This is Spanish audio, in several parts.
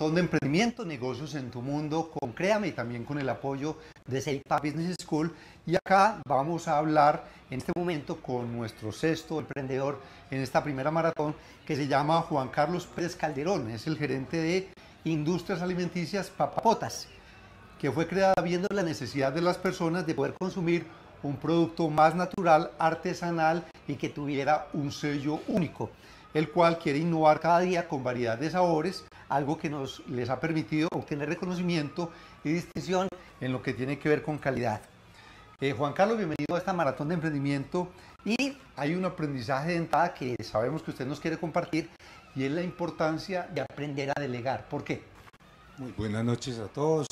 Maratón de Emprendimiento, Negocios en tu Mundo, con Créame y también con el apoyo de Sepa Business School. Y acá vamos a hablar en este momento con nuestro sexto emprendedor en esta primera maratón, que se llama Juan Carlos Pérez Calderón. Es el gerente de Industrias Alimenticias Pa Papotas, que fue creada viendo la necesidad de las personas de poder consumir un producto más natural, artesanal y que tuviera un sello único, el cual quiere innovar cada día con variedad de sabores, algo que nos les ha permitido obtener reconocimiento y distinción en lo que tiene que ver con calidad. Juan Carlos, bienvenido a esta maratón de emprendimiento, y hay un aprendizaje de entrada que sabemos que usted nos quiere compartir, y es la importancia de aprender a delegar. ¿Por qué? Muy buenas noches a todos.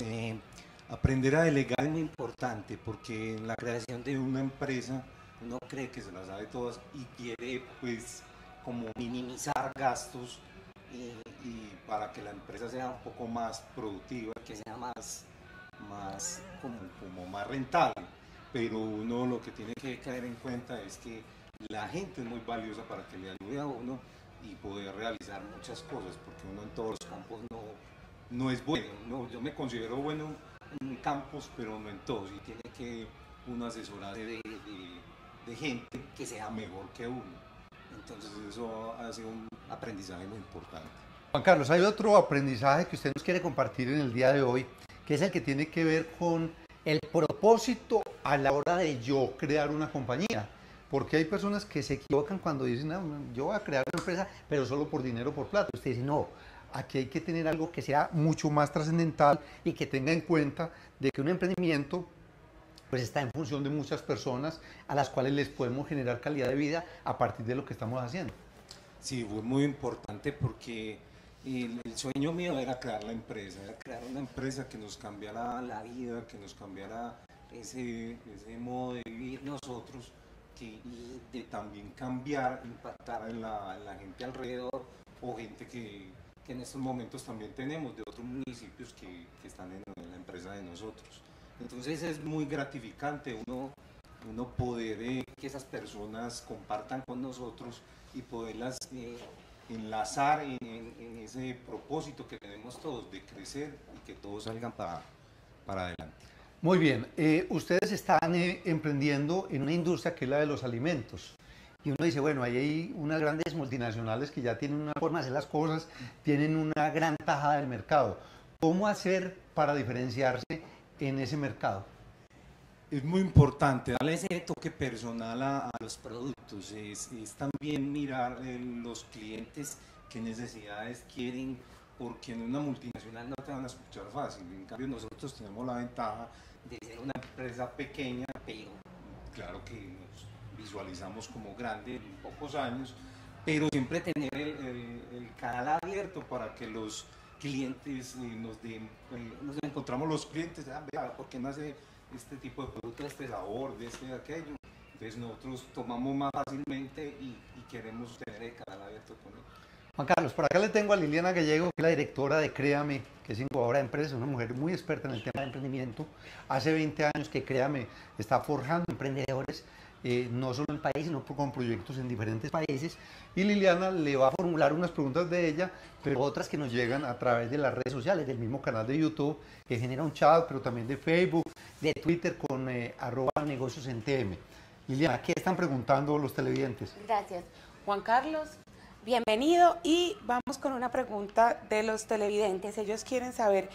Aprender a delegar es muy importante, porque en la creación de una empresa uno cree que se las sabe todas y quiere, pues, como minimizar gastos y para que la empresa sea un poco más productiva, que sea más rentable. Pero uno lo que tiene que caer en cuenta es que la gente es muy valiosa para que le ayude a uno y poder realizar muchas cosas, porque uno en todos los campos no es bueno. Yo me considero bueno en campos, pero no en todos, y tiene que uno asesorarse de gente que sea mejor que uno. Entonces eso ha sido un aprendizaje muy importante. Juan Carlos, hay otro aprendizaje que usted nos quiere compartir en el día de hoy, que es el que tiene que ver con el propósito a la hora de yo crear una compañía. Porque hay personas que se equivocan cuando dicen, no, yo voy a crear una empresa, pero solo por dinero, por plata. Usted dice, no, aquí hay que tener algo que sea mucho más trascendental y que tenga en cuenta de que un emprendimiento pues está en función de muchas personas a las cuales les podemos generar calidad de vida a partir de lo que estamos haciendo. Sí, fue muy importante, porque el sueño mío era crear la empresa, era crear una empresa que nos cambiara la vida, que nos cambiara ese modo de vivir nosotros, de también cambiar, impactar en la gente alrededor, o gente que en estos momentos también tenemos de otros municipios que están en la empresa de nosotros. Entonces es muy gratificante uno poder que esas personas compartan con nosotros y poderlas enlazar en ese propósito que tenemos todos de crecer y que todos salgan para adelante. Muy bien, ustedes están emprendiendo en una industria que es la de los alimentos. Y uno dice, bueno, ahí hay unas grandes multinacionales que ya tienen una forma de hacer las cosas, tienen una gran tajada del mercado. ¿Cómo hacer para diferenciarse en ese mercado? Es muy importante darle ese toque personal a los productos. Es también mirar los clientes, qué necesidades quieren, porque en una multinacional no te van a escuchar fácil. En cambio, nosotros tenemos la ventaja de ser una empresa pequeña, pero claro que nos visualizamos como grande en pocos años, pero siempre tener el canal abierto para que los clientes nos encontramos los clientes, vea, ¿por qué no hace este tipo de producto, este sabor, de este, de aquello? Entonces nosotros tomamos más fácilmente y queremos tener el canal abierto con él. Juan Carlos, por acá le tengo a Liliana Gallego, que es la directora de Créame, que es incubadora de empresas, una mujer muy experta en el tema de emprendimiento. Hace 20 años que Créame está forjando emprendedores, no solo en el país, sino con proyectos en diferentes países. Y Liliana le va a formular unas preguntas de ella, pero otras que nos llegan a través de las redes sociales, del mismo canal de YouTube, que genera un chat, pero también de Facebook, de Twitter, con @negociosentm. Liliana, ¿qué están preguntando los televidentes? Gracias. Juan Carlos, bienvenido, y vamos con una pregunta de los televidentes. Ellos quieren saber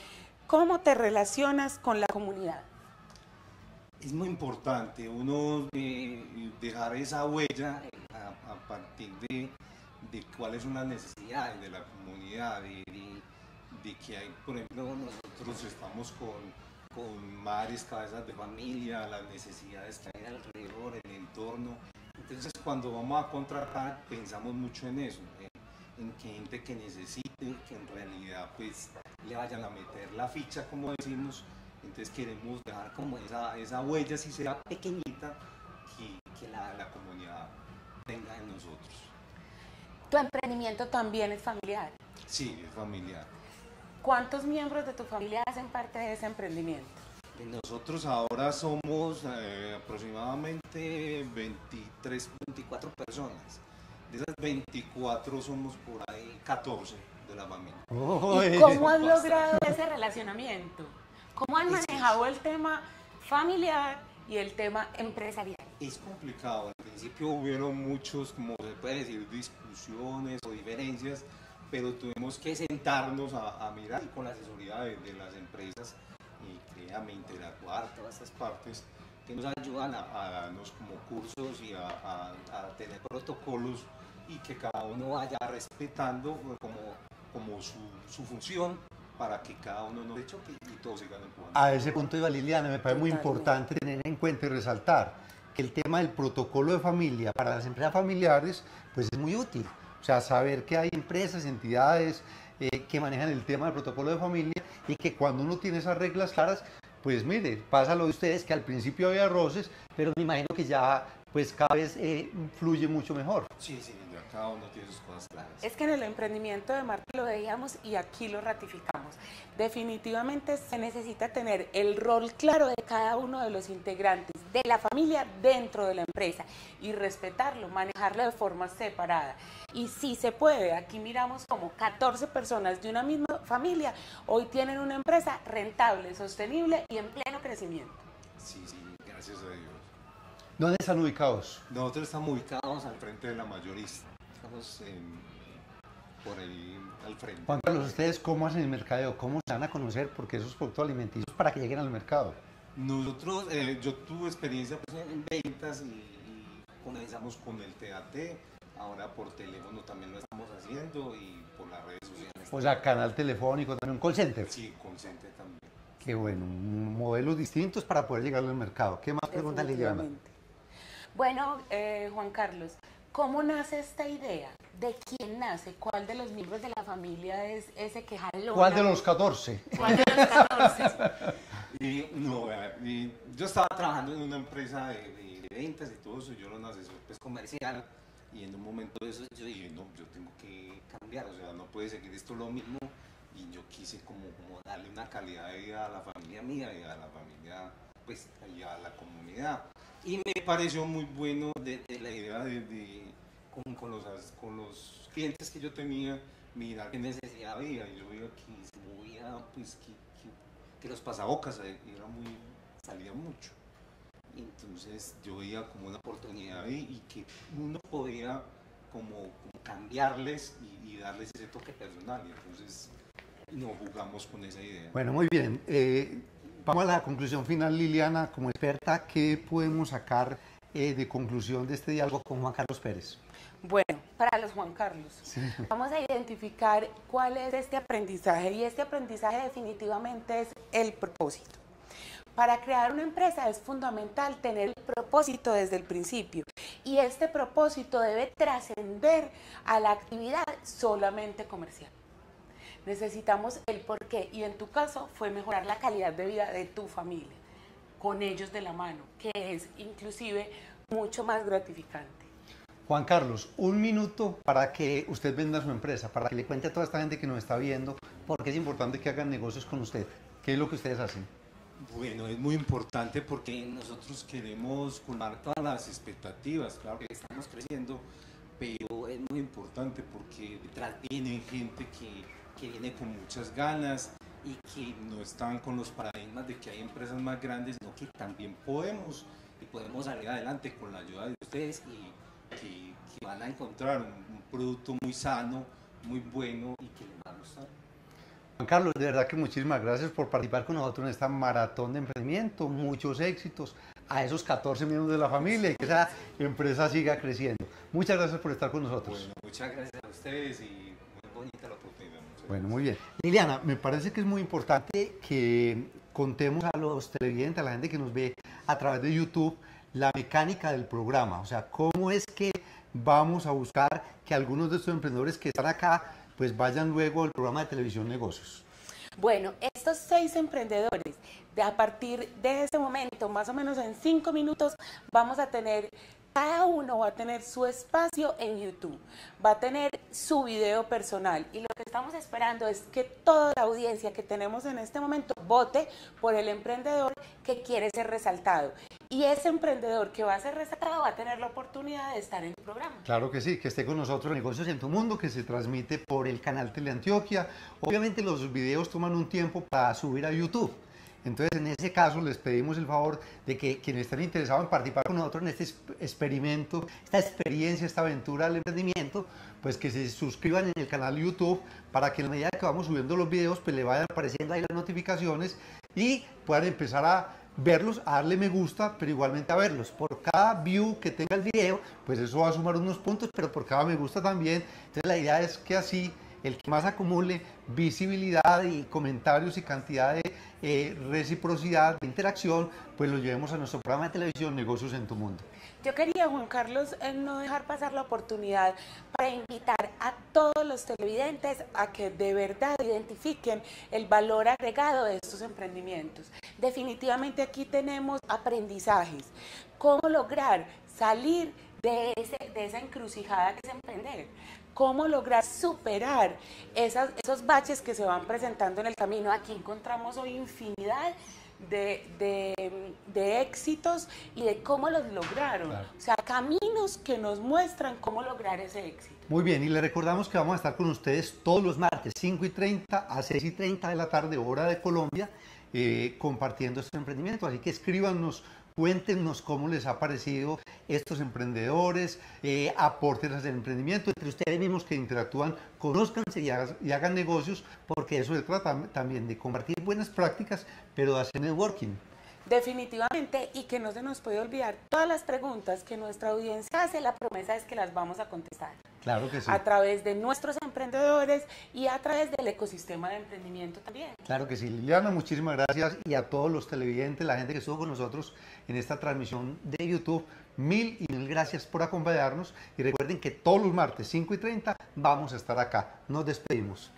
cómo te relacionas con la comunidad. Es muy importante uno dejar esa huella a partir de cuáles son las necesidades de la comunidad, de que hay, por ejemplo, nosotros estamos con varias cabezas de familia, las necesidades que hay alrededor, el entorno. Entonces cuando vamos a contratar pensamos mucho en eso, en que gente que necesite, que en realidad pues le vayan a meter la ficha, como decimos. Entonces queremos dejar como esa huella, si sea pequeñita, que la comunidad tenga en nosotros. ¿Tu emprendimiento también es familiar? Sí, es familiar. ¿Cuántos miembros de tu familia hacen parte de ese emprendimiento? Nosotros ahora somos aproximadamente 23, 24 personas. De esas 24 somos por ahí 14 de una familia. ¿Y cómo has logrado ese relacionamiento? ¿Cómo has manejado el tema familiar y el tema empresarial? Es complicado. Al principio hubieron muchos, como se puede decir, discusiones o diferencias, pero tuvimos que sentarnos a mirar, y con la asesoría de las empresas, y Créame, interactuar todas estas partes que nos ayudan a darnos como cursos y a tener protocolos, y que cada uno vaya respetando como su función, para que cada uno no le choque y todos sigan empujando. A ese punto iba Liliana, me parece muy importante tener en cuenta y resaltar que el tema del protocolo de familia para las empresas familiares pues es muy útil. O sea, saber que hay empresas, entidades que manejan el tema del protocolo de familia, y que cuando uno tiene esas reglas claras, pues mire, pasa lo de ustedes, que al principio había roces, pero me imagino que ya pues cada vez fluye mucho mejor. Sí, sí, ya cada uno tiene sus cosas claras. Es que en el emprendimiento de Marta lo veíamos y aquí lo ratificamos. Definitivamente se necesita tener el rol claro de cada uno de los integrantes de la familia dentro de la empresa, y respetarlo, manejarlo de forma separada. Y sí se puede, aquí miramos como 14 personas de una misma familia hoy tienen una empresa rentable, sostenible y en pleno crecimiento. Sí, sí, gracias a Dios. ¿Dónde están ubicados? Nosotros estamos ubicados al frente de la mayorista. Estamos por ahí al frente. Juan Carlos, ¿ustedes cómo hacen el mercadeo? ¿Cómo se van a conocer? Porque esos productos alimenticios, para que lleguen al mercado. Nosotros, yo tuve experiencia pues, en ventas, y comenzamos con el TAT. Ahora por teléfono también lo estamos haciendo, y por las redes sociales. O sea, canal telefónico también, call center. Sí, call center también. Qué bueno, modelos distintos para poder llegar al mercado. ¿Qué más pregunta, Liliana? Bueno, Juan Carlos, ¿cómo nace esta idea? ¿De quién nace? ¿Cuál de los miembros de la familia es ese que jaló? ¿Cuál de los 14? ¿Cuál de los 14? Yo estaba trabajando en una empresa de ventas y todo eso, yo era un asesor pues, comercial, y en un momento de eso yo dije, no, yo tengo que cambiar, o sea, no puede seguir esto lo mismo, y yo quise como darle una calidad de vida a la familia mía y a la familia, pues, y a la comunidad. Y me pareció muy bueno de la idea de con los clientes que yo tenía, mirar qué necesidad había. Yo veía que se movía, pues que los pasabocas salían mucho. Entonces yo veía como una oportunidad y que uno podía como cambiarles y darles ese toque personal. Y entonces nos jugamos con esa idea. Bueno, muy bien. Vamos a la conclusión final, Liliana, como experta, ¿qué podemos sacar de conclusión de este diálogo con Juan Carlos Pérez? Bueno, para los Juan Carlos, sí. Vamos a identificar cuál es este aprendizaje, y este aprendizaje definitivamente es el propósito. Para crear una empresa es fundamental tener el propósito desde el principio, y este propósito debe trascender a la actividad solamente comercial. Necesitamos el porqué, y en tu caso fue mejorar la calidad de vida de tu familia, con ellos de la mano, que es inclusive mucho más gratificante. Juan Carlos, un minuto para que usted venda su empresa, para que le cuente a toda esta gente que nos está viendo, porque es importante que hagan negocios con usted. ¿Qué es lo que ustedes hacen? Bueno, es muy importante porque nosotros queremos colmar todas las expectativas, claro que estamos creciendo, pero es muy importante porque detrás viene gente que viene con muchas ganas y que no están con los paradigmas de que hay empresas más grandes, sino que también podemos salir adelante con la ayuda de ustedes, y que van a encontrar un producto muy sano, muy bueno y que les va a gustar. Juan Carlos, de verdad que muchísimas gracias por participar con nosotros en esta maratón de emprendimiento. Muchos éxitos a esos 14 miembros de la familia y que esa empresa siga creciendo. Muchas gracias por estar con nosotros. Bueno, muchas gracias a ustedes y muy bonita la oportunidad. Bueno, muy bien. Liliana, me parece que es muy importante que contemos a los televidentes, a la gente que nos ve a través de YouTube, la mecánica del programa. O sea, cómo es que vamos a buscar que algunos de estos emprendedores que están acá, pues vayan luego al programa de televisión Negocios. Bueno, estos 6 emprendedores, a partir de este momento, más o menos en 5 minutos, vamos a tener... Cada uno va a tener su espacio en YouTube, va a tener su video personal, y lo que estamos esperando es que toda la audiencia que tenemos en este momento vote por el emprendedor que quiere ser resaltado. Y ese emprendedor que va a ser resaltado va a tener la oportunidad de estar en el programa. Claro que sí, que esté con nosotros Negocios en tu Mundo, que se transmite por el canal Teleantioquia. Obviamente los videos toman un tiempo para subir a YouTube. Entonces, en ese caso, les pedimos el favor de que quienes estén interesados en participar con nosotros en este experimento, esta experiencia, esta aventura del emprendimiento, pues que se suscriban en el canal YouTube para que en la medida que vamos subiendo los videos, pues le vayan apareciendo ahí las notificaciones y puedan empezar a verlos, a darle me gusta, pero igualmente a verlos. Por cada view que tenga el video, pues eso va a sumar unos puntos, pero por cada me gusta también. Entonces, la idea es que así el que más acumule visibilidad y comentarios y cantidad de reciprocidad, de interacción, pues lo llevemos a nuestro programa de televisión Negocios en tu Mundo. Yo quería, Juan Carlos, no dejar pasar la oportunidad para invitar a todos los televidentes a que de verdad identifiquen el valor agregado de estos emprendimientos. Definitivamente aquí tenemos aprendizajes, cómo lograr salir de esa encrucijada que es emprender, cómo lograr superar esos baches que se van presentando en el camino. Aquí encontramos hoy infinidad de éxitos y de cómo los lograron, claro. O sea, caminos que nos muestran cómo lograr ese éxito. Muy bien, y le recordamos que vamos a estar con ustedes todos los martes 5:30 a 6:30 de la tarde, hora de Colombia, compartiendo estos emprendimientos, así que escríbanos. Cuéntenos cómo les ha parecido estos emprendedores, aportes al emprendimiento, entre ustedes mismos que interactúan, conózcanse y hagan negocios, porque eso se trata también de compartir buenas prácticas, pero de hacer networking. Definitivamente, y que no se nos puede olvidar todas las preguntas que nuestra audiencia hace, la promesa es que las vamos a contestar. Claro que sí. A través de nuestros emprendedores y a través del ecosistema de emprendimiento también. Claro que sí, Liliana, muchísimas gracias, y a todos los televidentes, la gente que estuvo con nosotros en esta transmisión de YouTube, mil gracias por acompañarnos, y recuerden que todos los martes 5:30 vamos a estar acá. Nos despedimos.